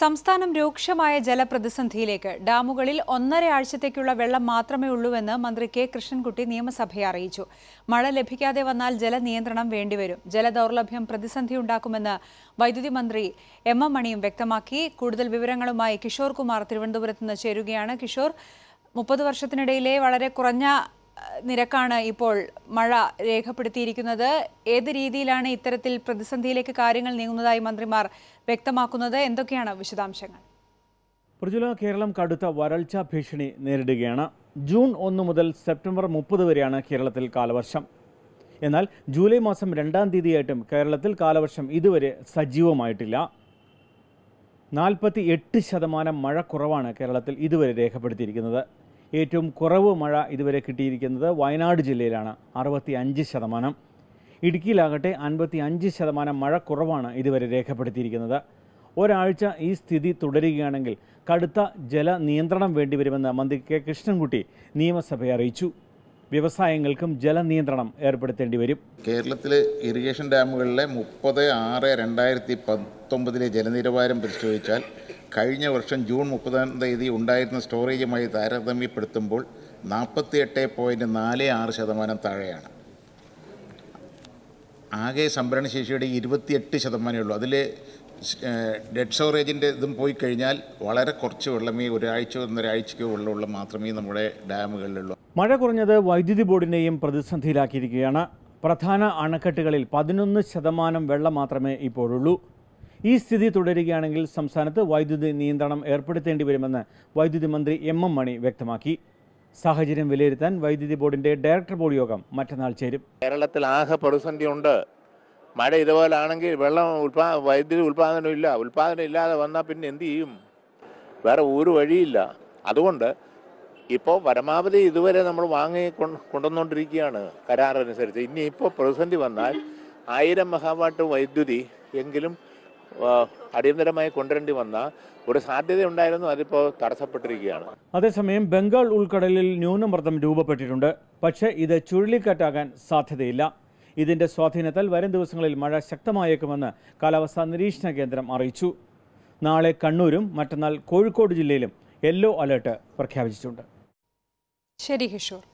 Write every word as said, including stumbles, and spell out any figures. സംസ്ഥാനം രൂക്ഷമായ ജലപ്രതിസന്ധിയിലേക്ക്. ഡാമുകളിൽ ഒന്നര ആഴ്ചത്തേക്കുള്ള വെള്ളം മാത്രമേ ഉള്ളൂവെന്ന് മന്ത്രി കെ കൃഷ്ണൻകുട്ടി നിയമസഭയെ അറിയിച്ചു. മഴ ലഭിക്കാതെ വന്നാൽ ജലനിയന്ത്രണം വേണ്ടിവരും. ജലദൗർലഭ്യം പ്രതിസന്ധിയുണ്ടാക്കുമെന്ന് വൈദ്യുതി മന്ത്രി എം എം മണിയും വ്യക്തമാക്കി. കൂടുതൽ വിവരങ്ങളുമായി കിഷോർ കുമാർ തിരുവനന്തപുരത്ത് നിന്ന് ചേരുകയാണ്. കിഷോർ, മുപ്പത് വർഷത്തിനിടയിലെ വളരെ കുറഞ്ഞ നിരക്കാണ് ഇപ്പോൾ മഴ രേഖപ്പെടുത്തിയിരിക്കുന്നത്. ഏത് രീതിയിലാണ് ഇത്തരത്തിൽ പ്രതിസന്ധിയിലേക്ക് കാര്യങ്ങൾ നീങ്ങുന്നതായി മന്ത്രിമാർ വ്യക്തമാക്കുന്നത്? എന്തൊക്കെയാണ് വിശദാംശങ്ങൾ? പ്രജുല, കേരളം കടുത്ത വരൾച്ച ഭീഷണി നേരിടുകയാണ്. ജൂൺ ഒന്ന് മുതൽ സെപ്റ്റംബർ മുപ്പത് വരെയാണ് കേരളത്തിൽ കാലവർഷം. എന്നാൽ ജൂലൈ മാസം രണ്ടാം തീയതിയായിട്ടും കേരളത്തിൽ കാലവർഷം ഇതുവരെ സജീവമായിട്ടില്ല. നാൽപ്പത്തി എട്ട് ശതമാനം മഴ കുറവാണ് കേരളത്തിൽ ഇതുവരെ രേഖപ്പെടുത്തിയിരിക്കുന്നത്. ഏറ്റവും കുറവ് മഴ ഇതുവരെ കിട്ടിയിരിക്കുന്നത് വയനാട് ജില്ലയിലാണ്, അറുപത്തി അഞ്ച് ശതമാനം. ഇടുക്കിയിലാകട്ടെ അൻപത്തി അഞ്ച് ശതമാനം മഴ കുറവാണ് ഇതുവരെ രേഖപ്പെടുത്തിയിരിക്കുന്നത്. ഒരാഴ്ച ഈ സ്ഥിതി തുടരുകയാണെങ്കിൽ കടുത്ത ജലനിയന്ത്രണം വേണ്ടിവരുമെന്ന് മന്ത്രി കെ കൃഷ്ണൻകുട്ടി നിയമസഭയെ അറിയിച്ചു. വ്യവസായങ്ങൾക്കും ജലനിയന്ത്രണം ഏർപ്പെടുത്തേണ്ടി വരും. കേരളത്തിലെ ഇറിഗേഷൻ ഡാമുകളിലെ മുപ്പത് ആറ് രണ്ടായിരത്തി പത്തൊമ്പതിലെ ജലനിലവാരം പരിശോധിച്ചാൽ കഴിഞ്ഞ വർഷം ജൂൺ മുപ്പതാം തീയതി ഉണ്ടായിരുന്ന സ്റ്റോറേജുമായി താരതമ്യപ്പെടുത്തുമ്പോൾ നാൽപ്പത്തി എട്ട് പോയിൻറ്റ് നാല് ആറ് ശതമാനം താഴെയാണ്. ആകെ സംഭരണശേഷിയുടെ ഇരുപത്തിയെട്ട് ശതമാനമേ ഉള്ളൂ. അതിൽ ഡെഡ് സ്റ്റോറേജിൻ്റെ ഇതും പോയി കഴിഞ്ഞാൽ വളരെ കുറച്ച് വെള്ളമേ, ഒരാഴ്ച ഒന്നൊരാഴ്ചയ്ക്കോ വെള്ളമുള്ള മാത്രമേ നമ്മുടെ ഡാമുകളിലുള്ളൂ. മഴ കുറഞ്ഞത് വൈദ്യുതി ബോർഡിനെയും പ്രതിസന്ധിയിലാക്കിയിരിക്കുകയാണ്. പ്രധാന അണക്കെട്ടുകളിൽ പതിനൊന്ന് ശതമാനം വെള്ളം മാത്രമേ ഇപ്പോഴുള്ളൂ. ഈ സ്ഥിതി തുടരുകയാണെങ്കിൽ സംസ്ഥാനത്ത് വൈദ്യുതി നിയന്ത്രണം ഏർപ്പെടുത്തേണ്ടി വരുമെന്ന് വൈദ്യുതി മന്ത്രി എം എം മണി വ്യക്തമാക്കി. സാഹചര്യം വിലയിരുത്താൻ വൈദ്യുതി ബോർഡിന്റെ ഡയറക്ടർ ബോർഡ് യോഗം മറ്റന്നാൾ ചേരും. കേരളത്തിൽ ആകെ പ്രതിസന്ധിയുണ്ട്. മഴ ഇതുപോലെ ആണെങ്കിൽ വെള്ളം ഉൽപാ വൈദ്യുതി ഉൽപാദനം ഇല്ല. ഉൽപാദനം ഇല്ലാതെ വന്നാൽ പിന്നെ എന്ത് ചെയ്യും? വേറെ ഒരു വഴിയില്ല. അതുകൊണ്ട് ഇപ്പോൾ പരമാവധി ഇതുവരെ നമ്മൾ വാങ്ങി കൊണ്ടുവന്നുകൊണ്ടിരിക്കുകയാണ് കരാറനുസരിച്ച്. ഇനി ഇപ്പോൾ പ്രതിസന്ധി വന്നാൽ ആയിരം മെഗാവാട്ട് വൈദ്യുതി എങ്കിലും അടിയന്തരമായി കൊണ്ടുവരേണ്ടി വന്ന ഒരു സാധ്യതയുണ്ടായിരുന്നു. അതിപ്പോൾ തടസ്സപ്പെട്ടിരിക്കുകയാണ്. അതേസമയം ബംഗാൾ ഉൾക്കടലിൽ ന്യൂനമർദ്ദം രൂപപ്പെട്ടിട്ടുണ്ട്. പക്ഷേ ഇത് ചുഴലിക്കാറ്റാകാൻ സാധ്യതയില്ല. ഇതിന്റെ സ്വാധീനത്താൽ വരും ദിവസങ്ങളിൽ മഴ ശക്തമായേക്കുമെന്ന് കാലാവസ്ഥാ നിരീക്ഷണ കേന്ദ്രം അറിയിച്ചു. നാളെ കണ്ണൂരും മറ്റന്നാൾ കോഴിക്കോട് ജില്ലയിലും യെല്ലോ അലേർട്ട് പ്രഖ്യാപിച്ചിട്ടുണ്ട്. ശരി കിഷോർ.